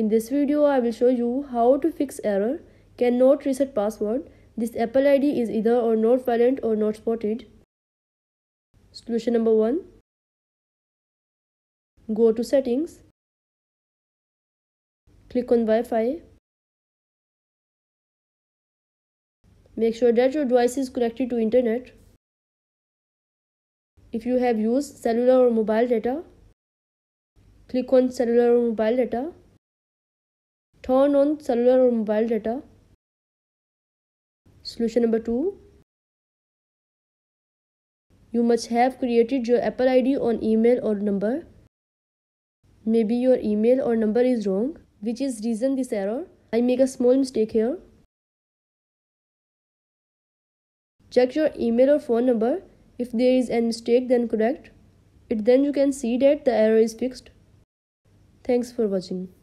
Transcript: In this video, I will show you how to fix error cannot reset password. This Apple ID is either or not valid or not spotted. Solution number 1. Go to settings. Click on Wi-Fi. Make sure that your device is connected to internet. If you have used cellular or mobile data, click on cellular or mobile data. Turn on cellular or mobile data. Solution number 2. You must have created your Apple ID on email or number. Maybe your email or number is wrong, which is reason this error. I make a small mistake here. Check your email or phone number. If there is a mistake, then correct it. Then you can see that the error is fixed. Thanks for watching.